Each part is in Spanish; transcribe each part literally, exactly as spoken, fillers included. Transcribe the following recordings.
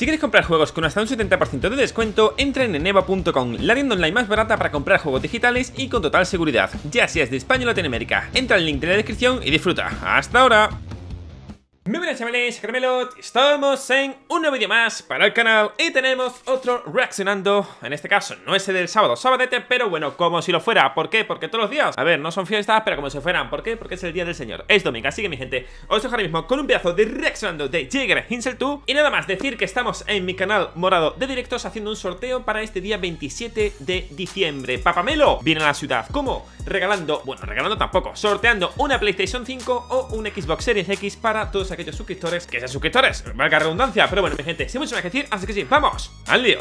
Si queréis comprar juegos con hasta un setenta por ciento de descuento, entra en eneba punto com, la tienda online más barata para comprar juegos digitales y con total seguridad, ya seas de España o Latinoamérica. Entra al link de la descripción y disfruta. ¡Hasta ahora! Muy buenas, chavales, soy Caramelo, estamos en un nuevo vídeo más para el canal y tenemos otro reaccionando. En este caso no es el del sábado, sabadete, pero bueno, como si lo fuera. ¿Por qué? Porque todos los días, a ver, no son fiestas, pero como si fueran. ¿Por qué? Porque es el día del señor, es domingo. Así que mi gente, os dejo ahora mismo con un pedazo de reaccionando de Jäger Hinsel dos. Y nada más decir que estamos en mi canal morado de directos haciendo un sorteo para este día veintisiete de diciembre. Papamelo viene a la ciudad, ¿cómo? Regalando, bueno, regalando tampoco, sorteando una PlayStation cinco o una Xbox Series X para todos aquellos suscriptores que sean suscriptores, valga redundancia, pero bueno, mi gente, sin mucho más que decir, así que sí, vamos al lío.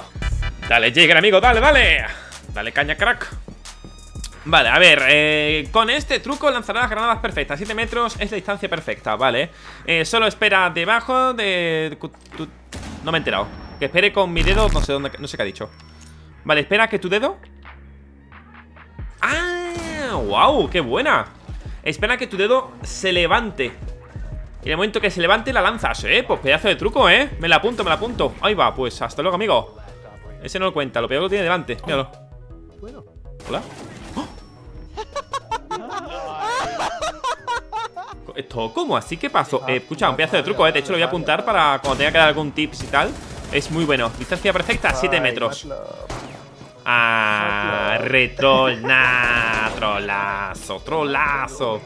Dale, Jäger, amigo, dale, dale. Dale caña, crack. Vale, a ver, eh, con este truco lanzará las granadas perfectas. Siete metros es la distancia perfecta, vale. eh, Solo espera debajo de... No me he enterado. Que espere con mi dedo, no sé dónde, no sé qué ha dicho. Vale, espera que tu dedo... ¡Ah! ¡Wow! ¡Qué buena! Espera que tu dedo se levante y en el momento que se levante la lanzas, ¿eh? Pues pedazo de truco, ¿eh? Me la apunto, me la apunto. Ahí va, pues hasta luego, amigo. Ese no lo cuenta, lo peor lo tiene delante. Míralo. Hola. ¡Oh! ¿Esto cómo? ¿Así qué pasó? Eh, escucha, un pedazo de truco, ¿eh? De hecho lo voy a apuntar para cuando tenga que dar algún tips y tal. Es muy bueno. Distancia perfecta, siete metros. Ah, retrolna. Trolazo, trolazo.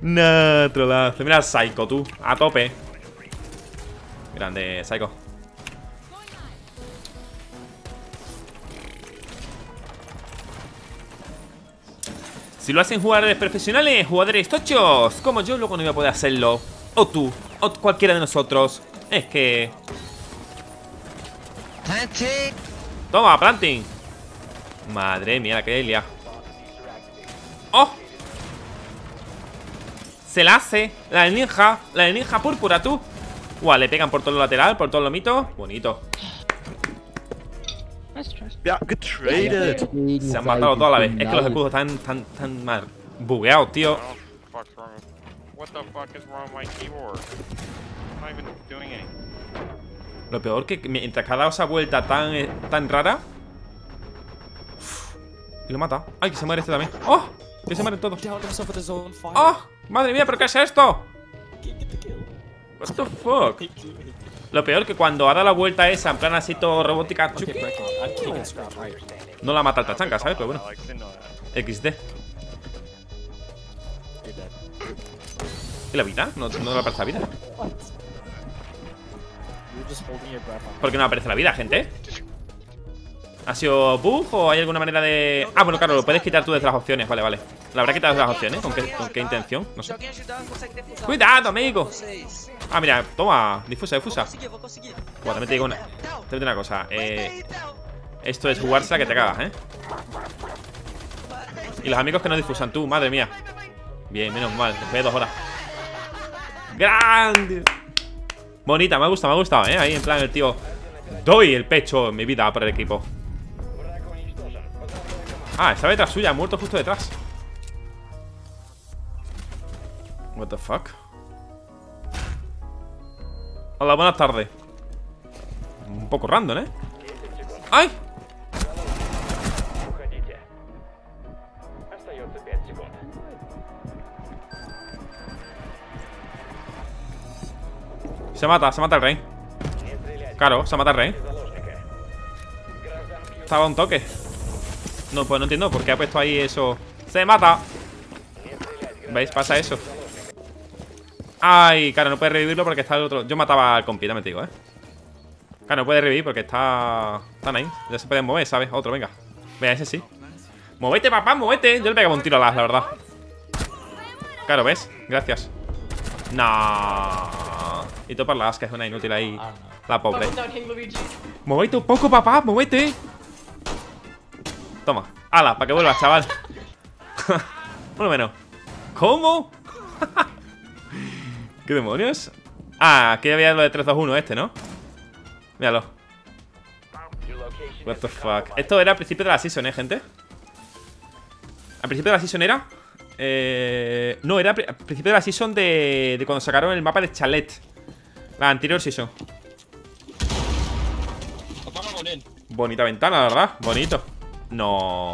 No, trolazo. Mira, Psycho, tú. A tope. Grande, Psycho. Si lo hacen jugadores profesionales, jugadores tochos como yo, luego no voy a poder hacerlo. O tú, o cualquiera de nosotros. Es que... Toma, planting. Madre mía, la que lia. ¡Oh! Se la hace. La de ninja. La de ninja púrpura, tú. Guau, le pegan por todo lo lateral, por todo lo mito. Bonito. Yeah, good traded. Se han matado toda la vez. Es que los escudos están tan, tan mal bugueados, tío. Lo peor que mientras que ha dado esa vuelta tan, tan rara. Y lo mata. Ay, que se muere este también. ¡Oh! Que se mueren todos. ¡Oh! ¡Madre mía! ¿Pero qué es esto? What the fuck? Lo peor que cuando ha dado la vuelta esa, en plan así todo robótica, chuki, no la mata el Tachanka, ¿sabes? Pero bueno, equis de. ¿Y la vida? No, no me aparece la vida. ¿Por qué no aparece la vida, gente? ¿Ha sido bug o hay alguna manera de...? Ah, bueno, claro, lo puedes quitar tú desde las opciones. Vale, vale. ¿La habrá quitado desde las opciones? ¿Con qué, con qué intención? No sé. ¡Cuidado, amigo! Ah, mira, toma. Difusa, difusa. Bueno, también te digo una, te digo una cosa. Eh, esto es jugársela que te cagas, ¿eh? Y los amigos que no difusan tú, madre mía. Bien, menos mal. Después de dos horas. ¡Grande! Bonita, me ha gustado, me ha gustado, ¿eh? Ahí en plan el tío... Doy el pecho en mi vida por el equipo. Ah, estaba detrás suya, muerto justo detrás. What the fuck. Hola, buenas tardes. Un poco random, ¿eh? ¡Ay! Se mata, se mata el rey. Claro, se mata el rey. Estaba un toque. No, pues no entiendo por qué ha puesto ahí eso. ¡Se mata! ¿Veis? Pasa eso. Ay, claro, no puede revivirlo porque está el otro. Yo mataba al compi, también te digo, eh. Claro, no puede revivir porque está... Están ahí, ya se pueden mover, ¿sabes? Otro, venga. Venga, ese sí. ¡Movete, papá, movete! Yo le pegaba un tiro a las, la verdad. Claro, ¿ves? Gracias. No. Y tú por las, que es una inútil ahí. La pobre. Movete un poco, papá, movete. Toma, ala, para que vuelvas, chaval. Por lo menos. ¿Cómo? ¿Qué demonios? Ah, aquí había lo de tres dos uno este, ¿no? Míralo. What the fuck. Esto era al principio de la season, ¿eh, gente? Al principio de la season era Eh, no, era al principio de la season de, de cuando sacaron el mapa de Chalet. La anterior season. Bonita ventana, la verdad. Bonito. No.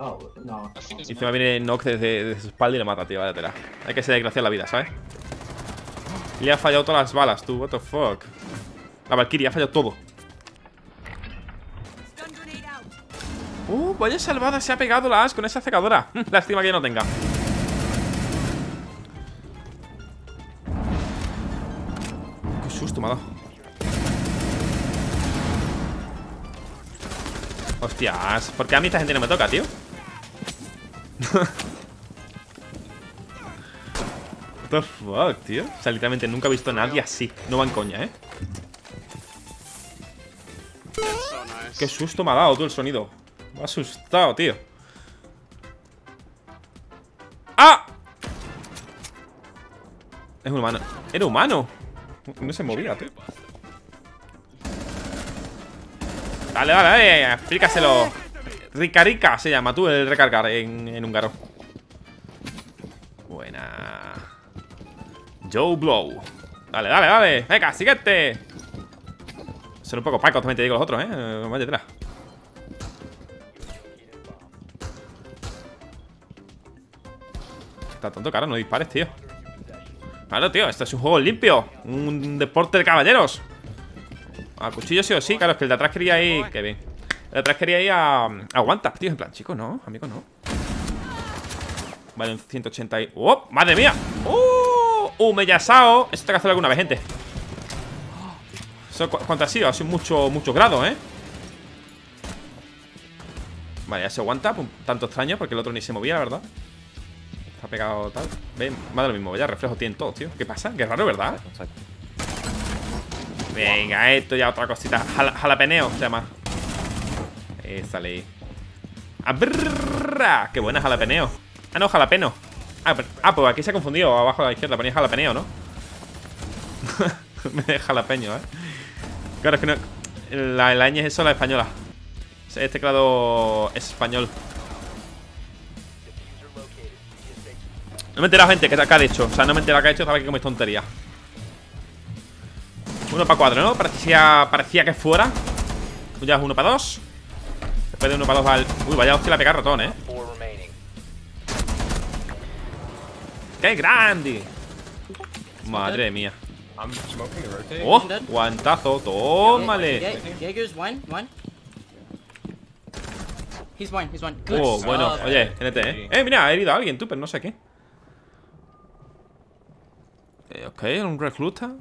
Oh, no. Y encima viene Nox desde, desde su espalda y le mata, tío. Vale, tela. Hay que ser desgraciado en la vida, ¿sabes? Le ha fallado todas las balas, tú. What the fuck. La Valkyrie ha fallado todo. Uh, vaya salvada. Se ha pegado la As con esa secadora. Lástima que yo no tenga. Qué susto me ha dado. Hostias. ¿Por qué a mí esta gente no me toca, tío? What the fuck, tío. O sea, literalmente nunca he visto a nadie así. No van coña, ¿eh? Qué susto me ha dado, tú, el sonido. Me ha asustado, tío. ¡Ah! Es un humano. Era humano. No se movía, tío. Dale, dale, dale. Explícaselo. Ricarica se llama, tú, el recargar en, en húngaro. Buena. Joe Blow. Dale, dale, dale. Venga, siguiente. Son un poco pacos, también te digo los otros, eh. Vaya atrás. Está tonto, cara, no dispares, tío. Claro, tío, esto es un juego limpio. Un deporte de caballeros. A cuchillo sí o sí, claro, es que el de atrás quería ir. Qué bien. El de atrás quería ir a. Aguanta, tío. En plan, chicos, no, amigo, no. Vale, un ciento ochenta y. ¡Oh! ¡Madre mía! ¡Uh! ¡Humellazao! Esto te ha que hacer alguna vez, gente. ¿Cuánto ha sido? Ha sido mucho, mucho grado, ¿eh? Vale, ya se aguanta. Un tanto extraño porque el otro ni se movía, la verdad. Está pegado tal. Ven, más de lo mismo. Ya reflejo tienen todos, tío. ¿Qué pasa? Qué raro, ¿verdad? Venga, esto ya otra cosita. Jala, jalapeneo se llama. Eh, sale. ¡Abrrra! ¡Qué buena jalapeneo! Ah, no, jalapeno. Ah, pero, ah, pues aquí se ha confundido. Abajo a la izquierda ponía jalapeneo, ¿no? Me deja jalapeño, ¿eh? Claro, es que no. La, la ñ es eso, la española. Es teclado español. No me he enterado, gente, que ha dicho. O sea, no me he enterado que ha dicho, estaba aquí como es tontería. Uno para cuatro, ¿no? Parecía, parecía que fuera. Ya es uno para dos. Después de uno para dos va al. Uy, vaya hostia, la pega ratón, ¿eh? ¡Qué grande! Madre mía. Oh, guantazo, tómale. Oh, bueno, oye, N T, eh. Eh, mira, ha herido a alguien, tú, pero no sé qué. Eh, ok, un recluta.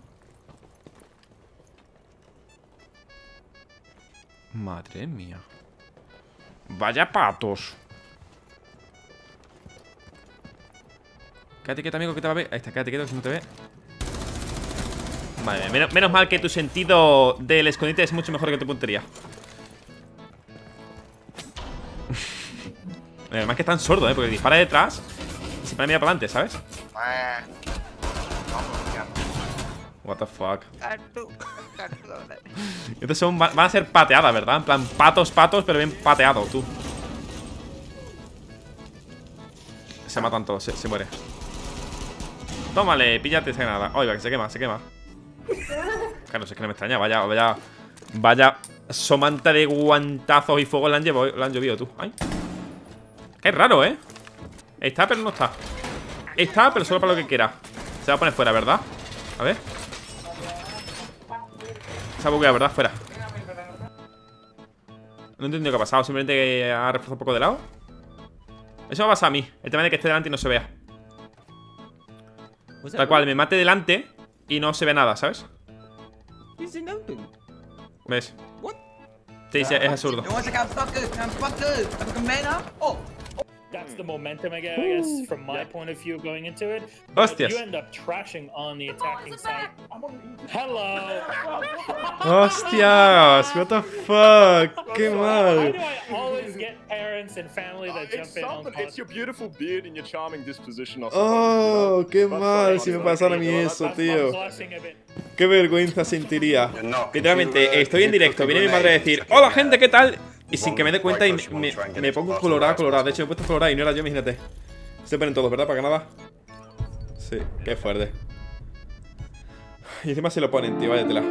Madre mía. Vaya patos. Quédate quieto, amigo, que te va a ver. Ahí está, quédate quieto, que si no te ve. Madre mía, menos, menos mal que tu sentido del escondite es mucho mejor que tu puntería. Además que es tan sordo, ¿eh? Porque dispara detrás y siempre mira para adelante, ¿sabes? What the fuck. Estos son, van a ser pateadas, ¿verdad? En plan, patos, patos, pero bien pateado, tú. Se matan todos, se, se muere. Tómale, píllate esa granada. Oiga, que se quema, se quema. Claro, si es que no me extraña, vaya, vaya. Vaya somanta de guantazos y fuego la han llevado, la han llovido, tú. Ay. Qué raro, ¿eh? Está, pero no está. Está, pero solo para lo que quiera. Se va a poner fuera, ¿verdad? A ver. Se ha bugueado, ¿verdad? Fuera. No he entendido qué ha pasado. Simplemente que ha reforzado un poco de lado. Eso me pasa a mí. El tema de que esté delante y no se vea. Tal cual, me mate delante y no se ve nada, ¿sabes? ¿Ves? Sí, sí, es absurdo. Hostias. Hostias, what the fuck, qué mal. Oh, qué mal si me pasara a mí eso, tío. Qué vergüenza sentiría. Literalmente, estoy en directo, viene mi madre a decir: hola gente, ¿qué tal? Y sin que me dé cuenta y me, me, me pongo colorado, colorado. De hecho, me he puesto colorado y no era yo, imagínate. Se ponen todos, ¿verdad? ¿Para Canadá? Sí, qué fuerte. Y encima se lo ponen, tío, váyatela.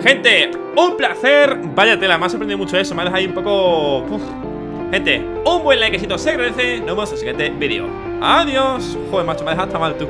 Gente, un placer. Váyatela, me ha sorprendido mucho eso. Me ha dejado ahí un poco... Uf. Gente, un buen likecito se agradece. Nos vemos en el siguiente vídeo. Adiós. Joder, macho, me ha dejado hasta mal tú.